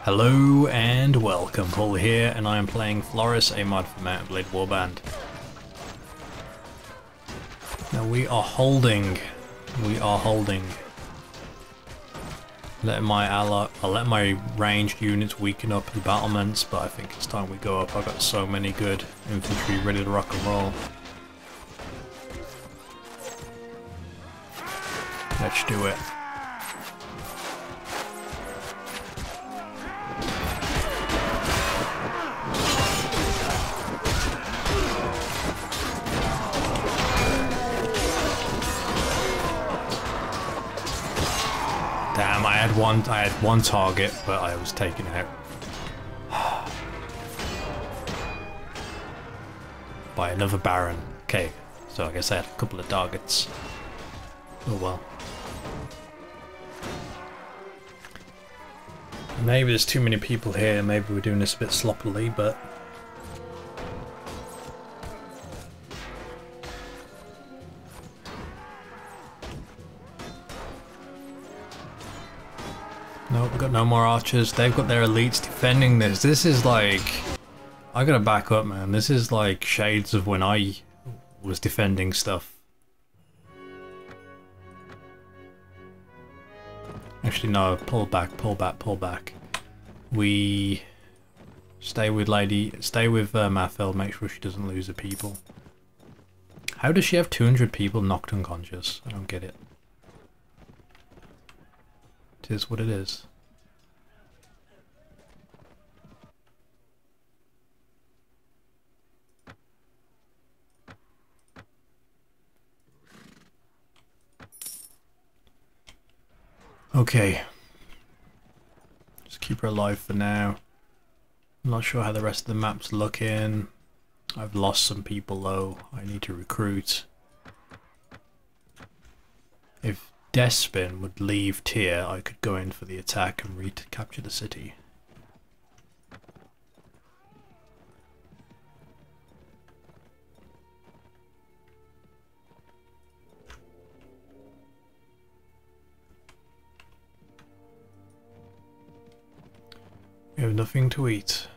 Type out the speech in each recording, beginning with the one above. Hello and welcome, Paul here, and I am playing Floris, a mod for Mountain Blade Warband. Now we are holding. I let my ranged units weaken up the battlements, but I think it's time we go up. I've got so many good infantry ready to rock and roll. Let's do it. Damn, I had one target, but I was taken out by another Baron. Okay, so I guess I had a couple of targets. Oh well. Maybe there's too many people here, maybe we're doing this a bit sloppily, but... no, we've got no more archers. They've got their elites defending this. This is like... I gotta back up, man. This is like shades of when I was defending stuff. Actually, no. Pull back, pull back, pull back. We... Stay with Matheld. Make sure she doesn't lose her people. How does she have 200 people knocked unconscious? I don't get it. Is what it is. Okay. Just keep her alive for now. I'm not sure how the rest of the map's looking. I've lost some people though. I need to recruit. If Deathspin would leave Tear, I could go in for the attack and recapture the city. We have nothing to eat.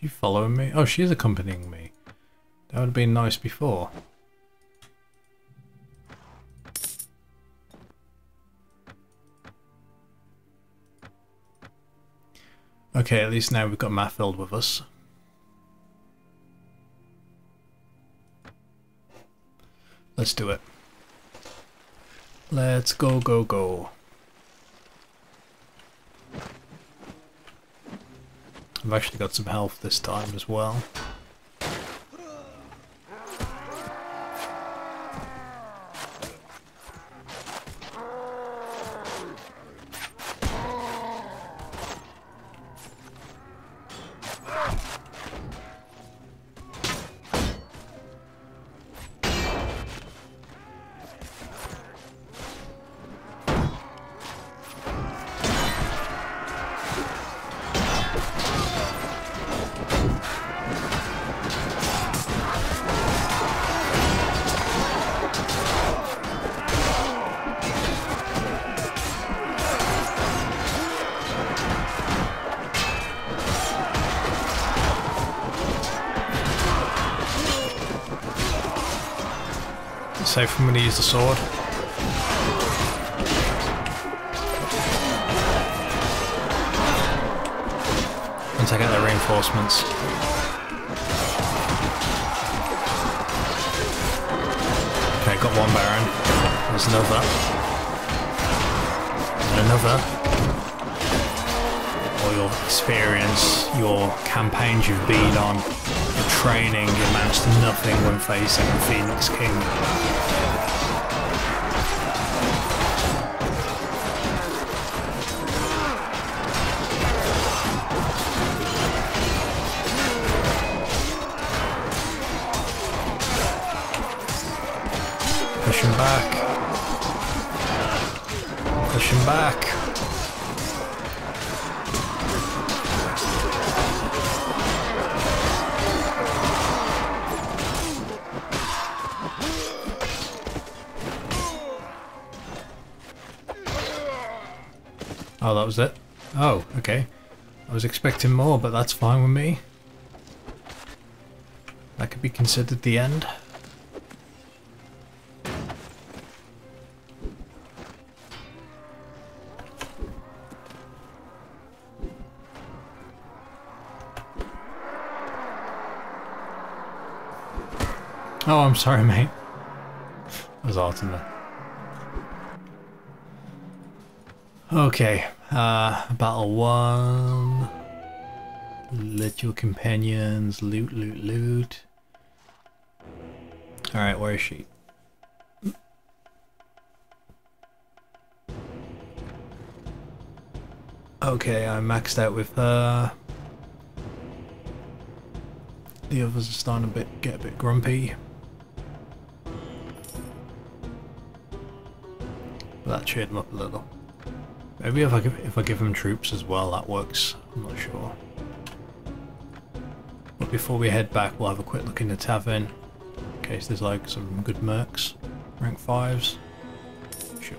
She following me? Oh, she is accompanying me. That would have been nice before. Okay, at least now we've got Matheld with us. Let's do it. Let's go, go, go. I've actually got some health this time as well. Safe for me to use the sword. And take out their reinforcements. Okay, got one Baron. There's another. And another. All your experience, your campaigns you've been on, your training, you amounts to nothing when facing the Phoenix King. back. Push him back. Oh, that was it. Oh, okay. I was expecting more, but that's fine with me. That could be considered the end. Oh, I'm sorry, mate. That was art in there. Okay, battle one. Let your companions loot, loot, loot. Alright, where is she? Okay, I maxed out with her. The others are starting to get a bit grumpy. But that cheered them up a little. Maybe if I give them troops as well, that works. I'm not sure. But before we head back, we'll have a quick look in the tavern. In case there's like some good mercs. Rank 5s. Sure.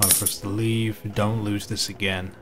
Time for us to leave. Don't lose this again.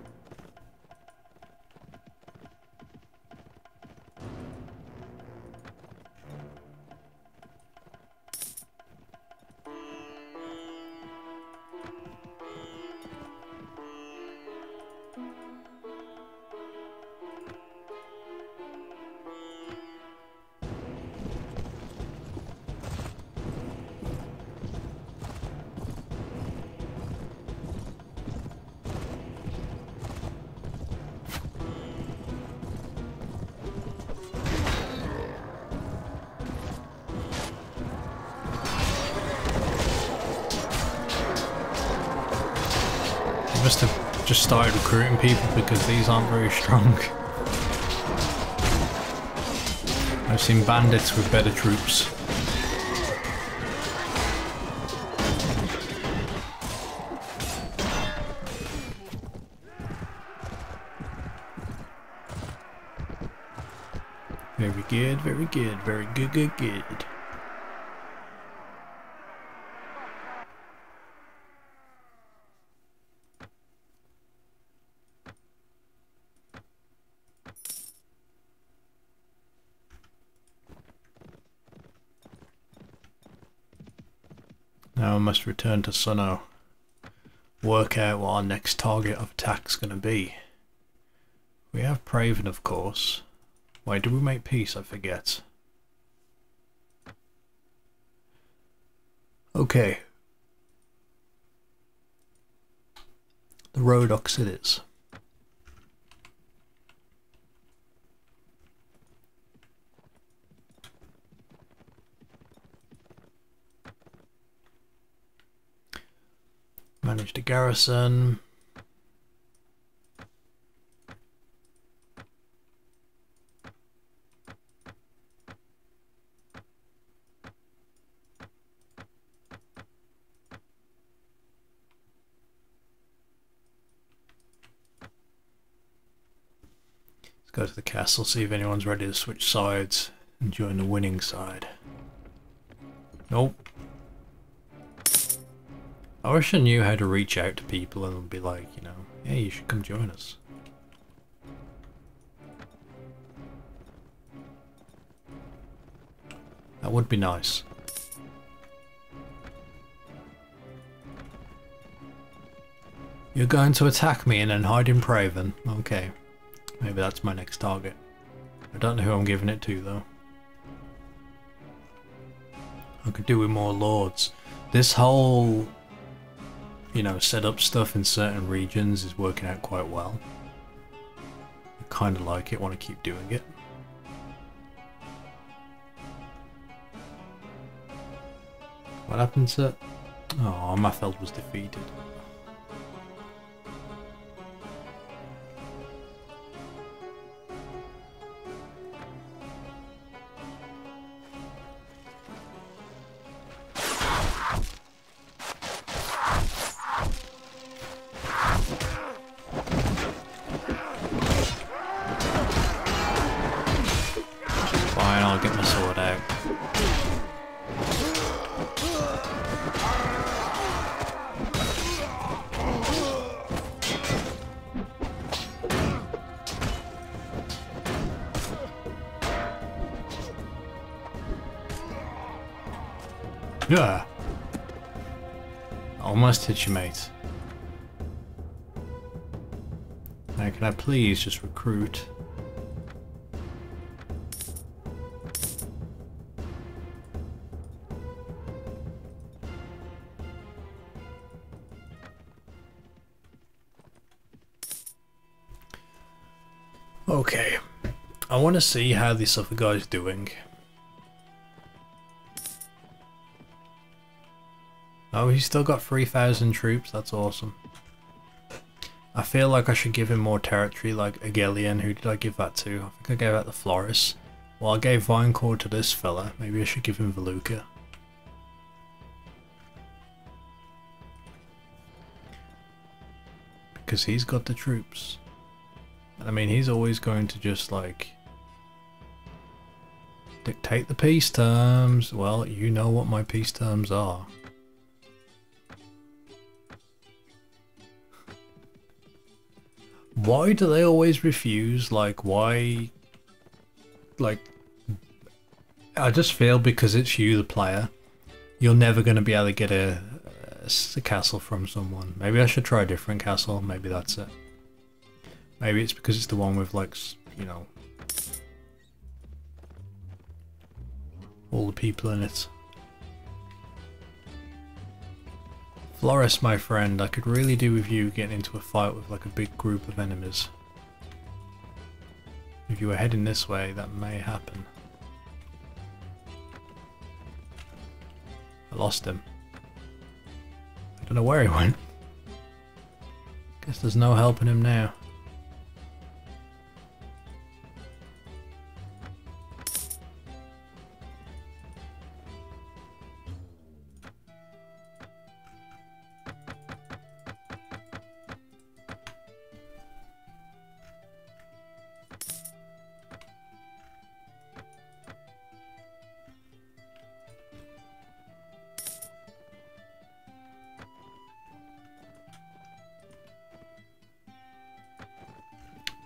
Must have just started recruiting people because these aren't very strong. I've seen bandits with better troops. Very good, very good, very good, good, good. Now I must return to Suno, work out what our next target of attack's going to be. We have Praven, of course. Wait, did we make peace? I forget. Okay. The Rhodoks it is. Managed a garrison. Let's go to the castle, see if anyone's ready to switch sides and join the winning side. Nope. I wish I knew how to reach out to people and be like, you know, hey, you should come join us. That would be nice. You're going to attack me and then hide in Praven. Okay. Maybe that's my next target. I don't know who I'm giving it to, though. I could do with more lords. This whole... you know, set up stuff in certain regions is working out quite well. I kind of like it, want to keep doing it. What happened to... oh, Matheld was defeated. Yeah. Almost hit you, mate. Now, can I please just recruit? Okay, I want to see how this other guy's doing. Oh, he's still got 3,000 troops, that's awesome. I feel like I should give him more territory, like Agelian. Who did I give that to? I think I gave that to Floris. Well, I gave Vinecore to this fella. Maybe I should give him Veluca. Because he's got the troops. I mean, he's always going to just, like, dictate the peace terms. Well, you know what my peace terms are. Why do they always refuse? Like, why? Like, I just feel because it's you, the player, you're never going to be able to get a castle from someone. Maybe I should try a different castle. Maybe that's it. Maybe it's because it's the one with, like, you know, all the people in it. Floris, my friend, I could really do with you getting into a fight with, like, a big group of enemies. If you were heading this way, that may happen. I lost him. I don't know where he went. Guess there's no helping him now.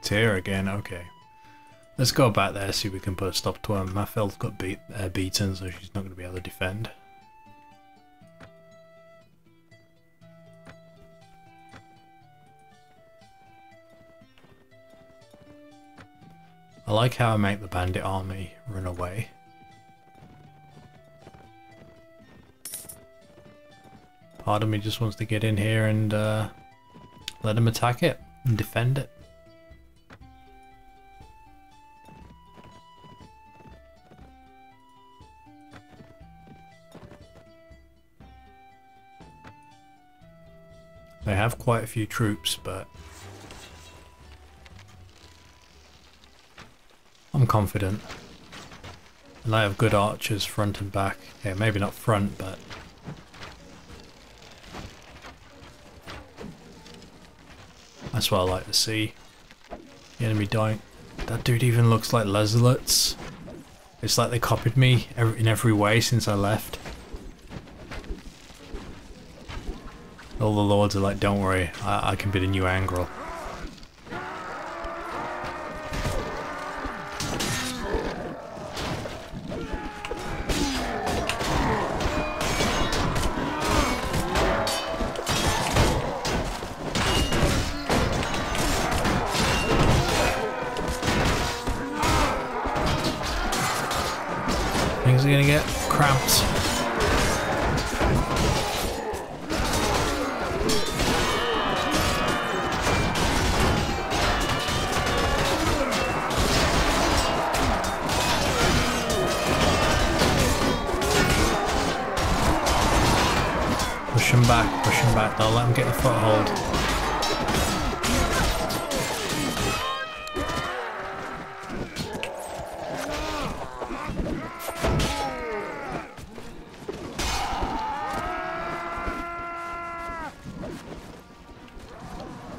Tear again, okay. Let's go back there, see if we can put a stop to him. Matheld got beaten, so she's not going to be able to defend. I like how I make the bandit army run away. Part of me just wants to get in here and let him attack it and defend it. They have quite a few troops, but I'm confident. And I have good archers front and back. Yeah, maybe not front, but that's what I like to see. The enemy dying. That dude even looks like Leselots. It's like they copied me in every way since I left. All the lords are like, don't worry, I can be the new Angrel. Things are gonna get cramped. Push him back, don't let him get the foothold.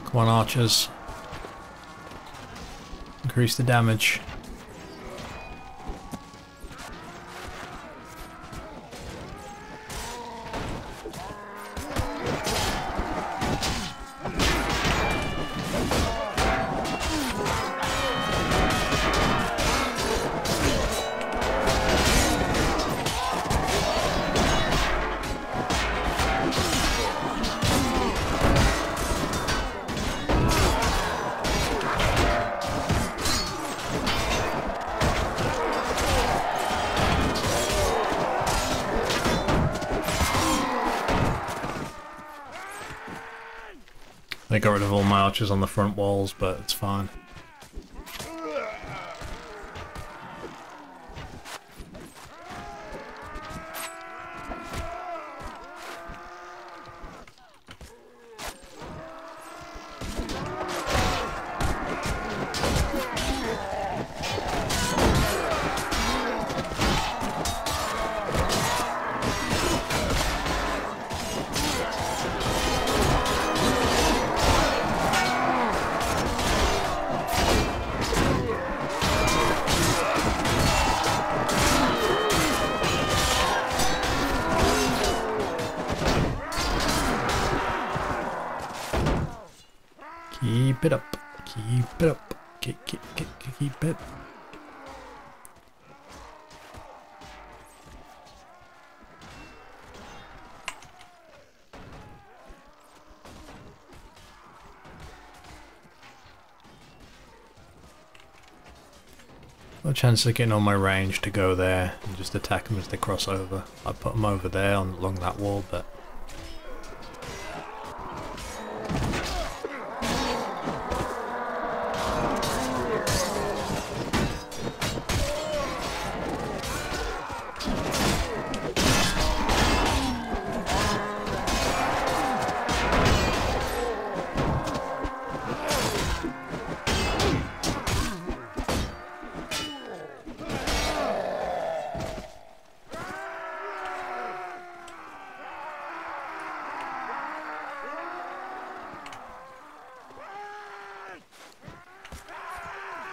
Come on, archers. Increase the damage. I got rid of all my archers on the front walls, but it's fine. Keep it up. No chance of getting on my range to go there and just attack them as they cross over. I put them over there along that wall, but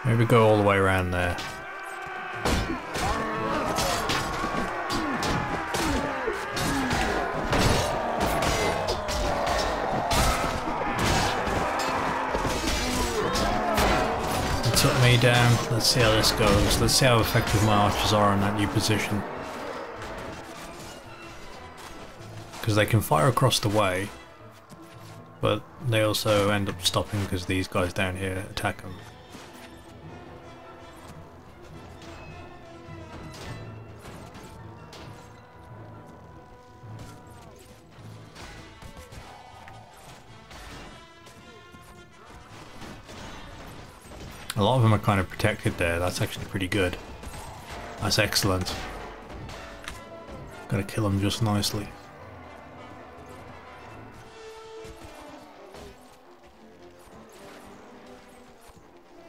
maybe go all the way around there. It took me down. Let's see how this goes. Let's see how effective my archers are in that new position. Because they can fire across the way, but they also end up stopping because these guys down here attack them. A lot of them are kind of protected there, that's actually pretty good. That's excellent. Gotta kill them just nicely.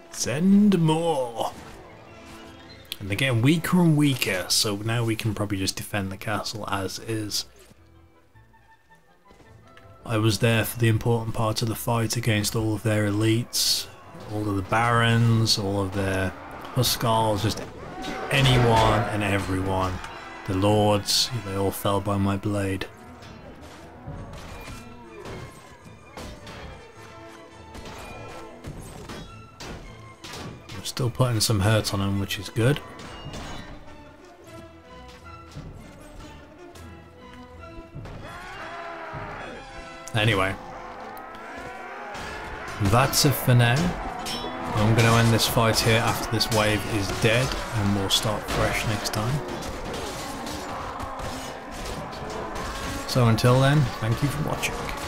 Send more! And they're getting weaker and weaker, so now we can probably just defend the castle as is. I was there for the important part of the fight against all of their elites. All of the barons, all of their huscarls, just anyone and everyone. The lords, they all fell by my blade. I'm still putting some hurt on them, which is good. Anyway, that's it for now. I'm going to end this fight here after this wave is dead, and we'll start fresh next time. So until then, thank you for watching.